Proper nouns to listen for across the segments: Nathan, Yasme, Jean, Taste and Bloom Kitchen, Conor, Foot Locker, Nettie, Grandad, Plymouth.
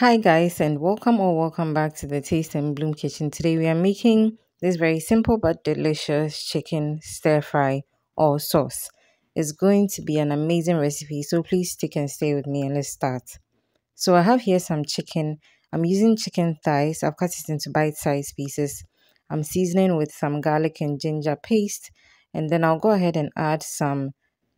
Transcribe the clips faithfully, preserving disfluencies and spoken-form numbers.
Hi guys, and welcome or welcome back to the Taste and Bloom Kitchen. Today we are making this very simple but delicious chicken stir fry or sauce. It's going to be an amazing recipe, so please stick and stay with me and let's start. So I have here some chicken. I'm using chicken thighs. I've cut it into bite-sized pieces. I'm seasoning with some garlic and ginger paste, and then I'll go ahead and add some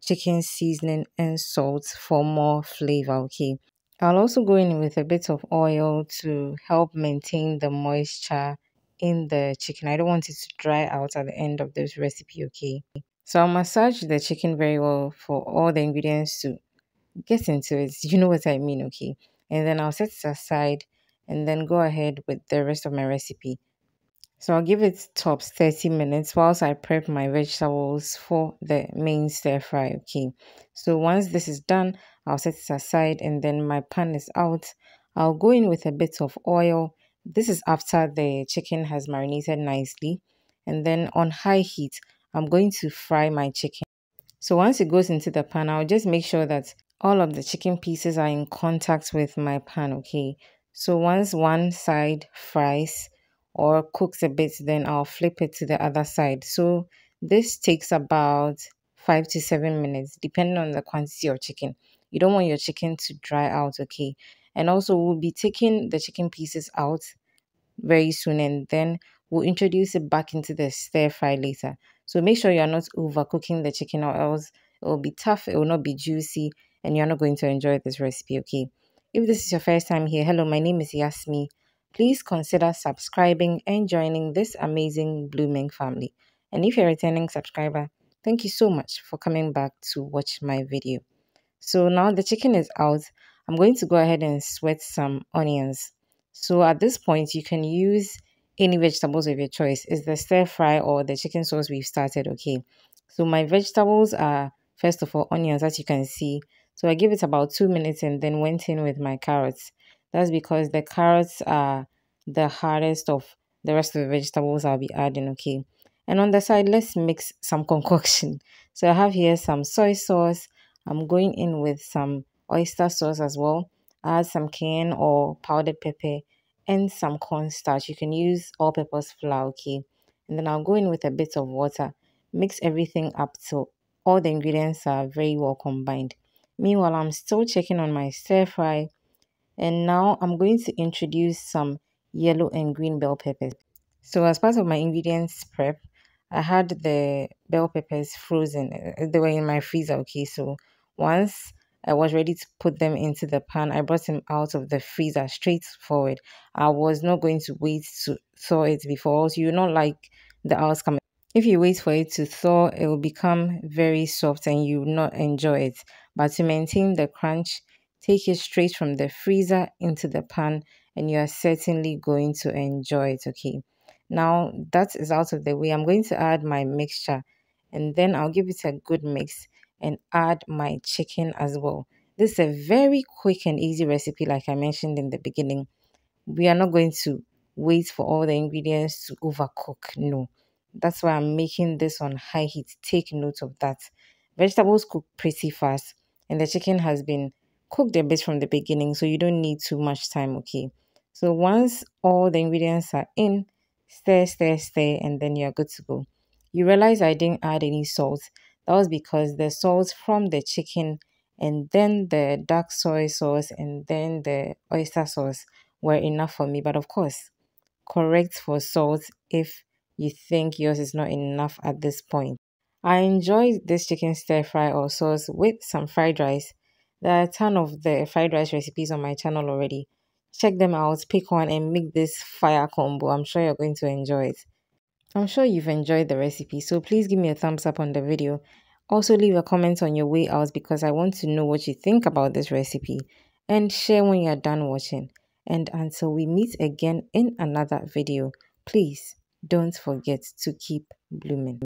chicken seasoning and salt for more flavor, okay? I'll also go in with a bit of oil to help maintain the moisture in the chicken. I don't want it to dry out at the end of this recipe, okay? So I'll massage the chicken very well for all the ingredients to get into it. You know what I mean, okay? And then I'll set it aside and then go ahead with the rest of my recipe. So I'll give it tops thirty minutes whilst I prep my vegetables for the main stir fry, okay? So once this is done, I'll set it aside, and then my pan is out. I'll go in with a bit of oil. This is after the chicken has marinated nicely. And then on high heat, I'm going to fry my chicken. So once it goes into the pan, I'll just make sure that all of the chicken pieces are in contact with my pan, okay? So once one side fries or cooks a bit, then I'll flip it to the other side. So this takes about five to seven minutes, depending on the quantity of chicken. You don't want your chicken to dry out, okay? And also, we'll be taking the chicken pieces out very soon, and then we'll introduce it back into the stir fry later. So make sure you're not overcooking the chicken, or else it will be tough, it will not be juicy, and you're not going to enjoy this recipe, okay? If this is your first time here, hello, my name is Yasme. Please consider subscribing and joining this amazing blooming family. And if you're a returning subscriber, thank you so much for coming back to watch my video. So now the chicken is out, I'm going to go ahead and sweat some onions. So at this point, you can use any vegetables of your choice. It's the stir fry or the chicken sauce we've started, okay? So my vegetables are, first of all, onions, as you can see. So I give it about two minutes and then went in with my carrots. That's because the carrots are the hardest of the rest of the vegetables I'll be adding, okay? And on the side, let's mix some concoction. So I have here some soy sauce. I'm going in with some oyster sauce as well. Add some cayenne or powdered pepper and some cornstarch. You can use all-purpose flour, okay? And then I'll go in with a bit of water. Mix everything up so all the ingredients are very well combined. Meanwhile, I'm still checking on my stir fry. And now I'm going to introduce some yellow and green bell peppers. So as part of my ingredients prep, I had the bell peppers frozen. They were in my freezer, okay? So once I was ready to put them into the pan, I brought them out of the freezer straight forward. I was not going to wait to thaw it before, else you will not like the outcome. If you wait for it to thaw, it will become very soft and you will not enjoy it. But to maintain the crunch, take it straight from the freezer into the pan and you are certainly going to enjoy it, okay? Now that is out of the way, I'm going to add my mixture and then I'll give it a good mix and add my chicken as well. This is a very quick and easy recipe, like I mentioned in the beginning. We are not going to wait for all the ingredients to overcook, no. That's why I'm making this on high heat. Take note of that. Vegetables cook pretty fast and the chicken has been cooked a bit from the beginning, so you don't need too much time, okay? So once all the ingredients are in, stir, stir, stir, and then you're good to go. You realize I didn't add any salt. That was because the salt from the chicken and then the dark soy sauce and then the oyster sauce were enough for me. But of course, correct for salt if you think yours is not enough at this point. I enjoyed this chicken stir fry or sauce with some fried rice. There are a ton of the fried rice recipes on my channel already. Check them out, pick one and make this fire combo. I'm sure you're going to enjoy it. I'm sure you've enjoyed the recipe, so please give me a thumbs up on the video. Also leave a comment on your way out because I want to know what you think about this recipe, and share when you're done watching. And until we meet again in another video, please don't forget to keep blooming.